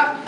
Up.